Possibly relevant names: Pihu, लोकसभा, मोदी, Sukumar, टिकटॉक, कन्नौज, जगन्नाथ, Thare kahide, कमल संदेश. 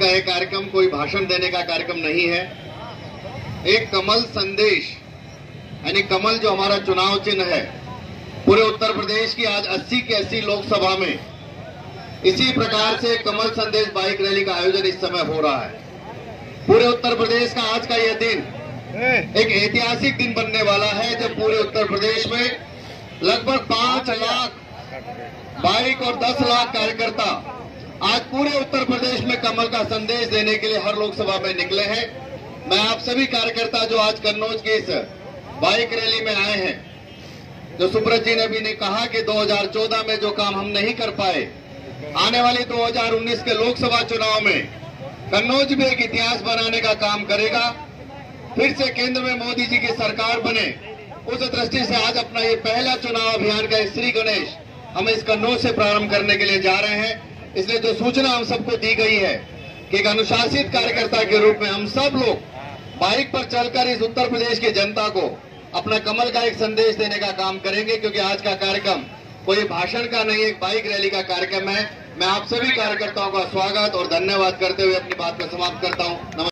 का यह कार्यक्रम कोई भाषण देने का कार्यक्रम नहीं है। एक कमल संदेश यानी कमल जो हमारा चुनाव चिन्ह है पूरे उत्तर प्रदेश की, आज 80 के 80 लोकसभा में इसी प्रकार से कमल संदेश बाइक रैली का आयोजन इस समय हो रहा है। पूरे उत्तर प्रदेश का आज का यह दिन एक ऐतिहासिक दिन बनने वाला है, जब पूरे उत्तर प्रदेश में लगभग 5 लाख बाइक और 10 लाख कार्यकर्ता आज पूरे उत्तर प्रदेश में कमल का संदेश देने के लिए हर लोकसभा में निकले हैं। मैं आप सभी कार्यकर्ता जो आज कन्नौज के इस बाइक रैली में आए हैं, जो सुब्रत जी ने भी ने कहा कि 2014 में जो काम हम नहीं कर पाए, आने वाले 2019 के लोकसभा चुनाव में कन्नौज भी एक इतिहास बनाने का काम करेगा। फिर से केंद्र में मोदी जी की सरकार बने, उस दृष्टि से आज अपना ये पहला चुनाव अभियान का श्री गणेश हम इस कन्नौज से प्रारंभ करने के लिए जा रहे हैं। इसलिए जो सूचना हम सबको दी गई है कि एक अनुशासित कार्यकर्ता के रूप में हम सब लोग बाइक पर चलकर इस उत्तर प्रदेश की जनता को अपना कमल का एक संदेश देने का काम करेंगे, क्योंकि आज का कार्यक्रम कोई भाषण का नहीं, एक बाइक रैली का कार्यक्रम है। मैं आप सभी कार्यकर्ताओं का स्वागत और धन्यवाद करते हुए अपनी बात को समाप्त करता हूँ।